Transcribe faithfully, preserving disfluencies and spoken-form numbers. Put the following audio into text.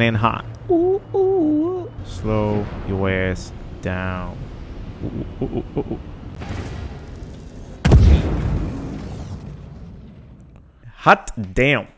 in hot. Ooh, ooh. Slow your ass down. Ooh, ooh, ooh, ooh. Hot damn.